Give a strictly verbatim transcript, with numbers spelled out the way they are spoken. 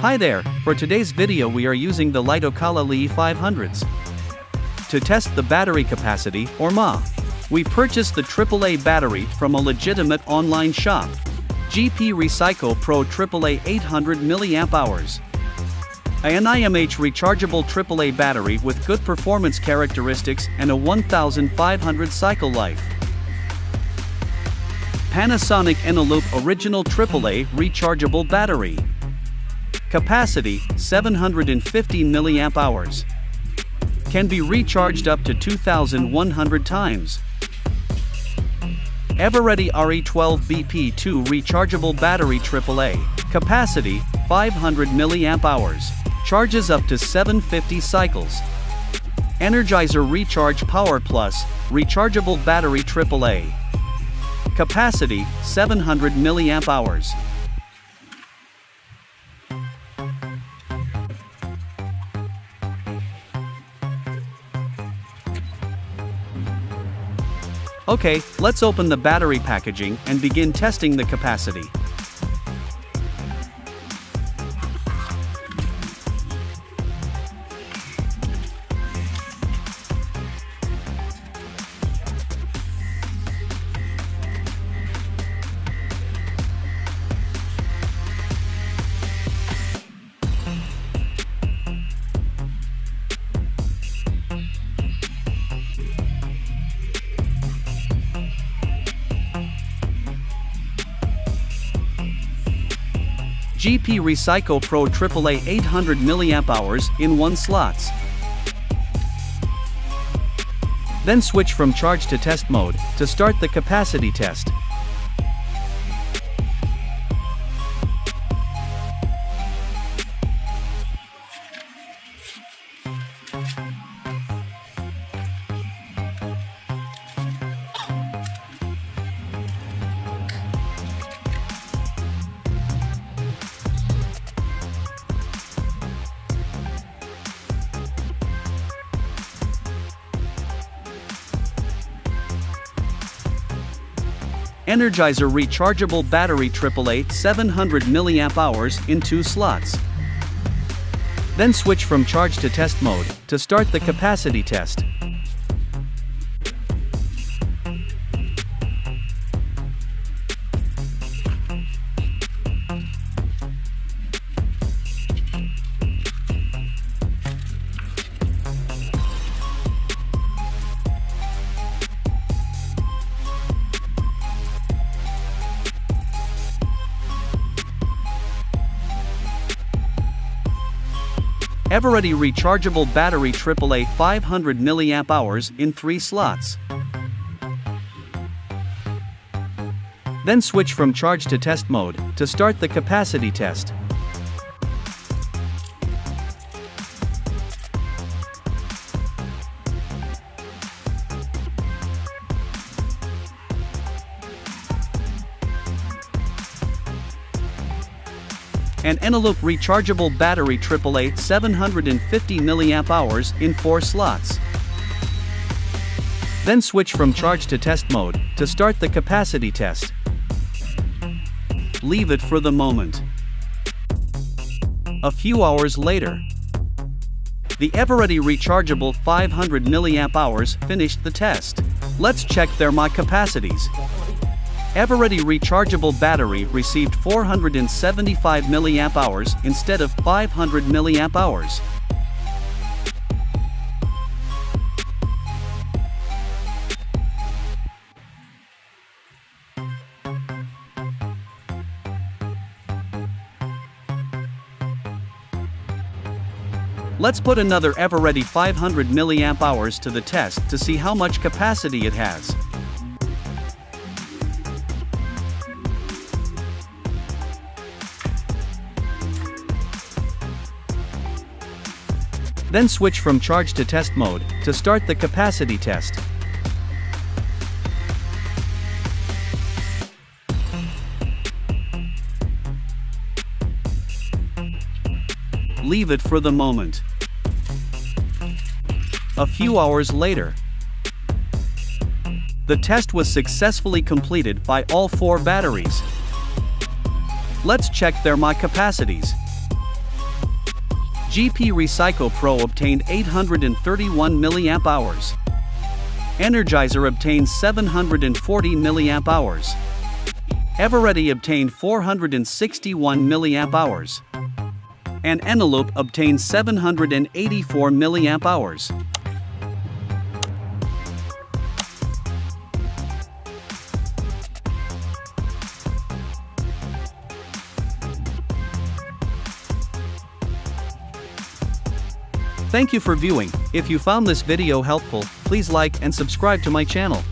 Hi there, for today's video we are using the LiitoKala L I I five hundred S to test the battery capacity, or M A. We purchased the triple A battery from a legitimate online shop, G P ReCyko Pro triple A eight hundred milliamp hours. An I M H rechargeable triple A battery with good performance characteristics and a one thousand five hundred cycle life. Panasonic Eneloop Original triple A rechargeable battery. Capacity, seven hundred fifty milliamp hours. Can be recharged up to two thousand one hundred times. Eveready R E twelve B P two rechargeable battery triple A. Capacity, five hundred milliamp hours. Charges up to seven hundred fifty cycles. Energizer Recharge Power Plus, rechargeable battery triple A. Capacity, seven hundred milliamp hours. Okay, let's open the battery packaging and begin testing the capacity. G P ReCyko Pro triple A eight hundred milliamp hours in one slots. Then switch from charge to test mode to start the capacity test. Energizer rechargeable battery triple A seven hundred milliamp hours in two slots. Then switch from charge to test mode to start the capacity test. Eveready rechargeable battery triple A five hundred milliamp hours in three slots. Then switch from charge to test mode to start the capacity test. An Eneloop rechargeable battery triple A seven hundred fifty milliamp hours in four slots. Then switch from charge to test mode to start the capacity test. Leave it for the moment. A few hours later, the Eveready rechargeable five hundred milliamp hours finished the test. Let's check their M A capacities. Eveready rechargeable battery received four hundred seventy-five milliamp hours instead of five hundred milliamp hours. Let's put another Eveready five hundred milliamp hours to the test to see how much capacity it has. Then switch from charge to test mode to start the capacity test. Leave it for the moment. A few hours later, the test was successfully completed by all four batteries. Let's check their M A capacities. G P ReCyko Pro obtained eight hundred thirty-one milliamp hours. Energizer obtained seven hundred forty milliamp hours. Eveready obtained four hundred sixty-one milliamp hours. And Eneloop obtained seven hundred eighty-four milliamp hours. Thank you for viewing. If you found this video helpful, please like and subscribe to my channel.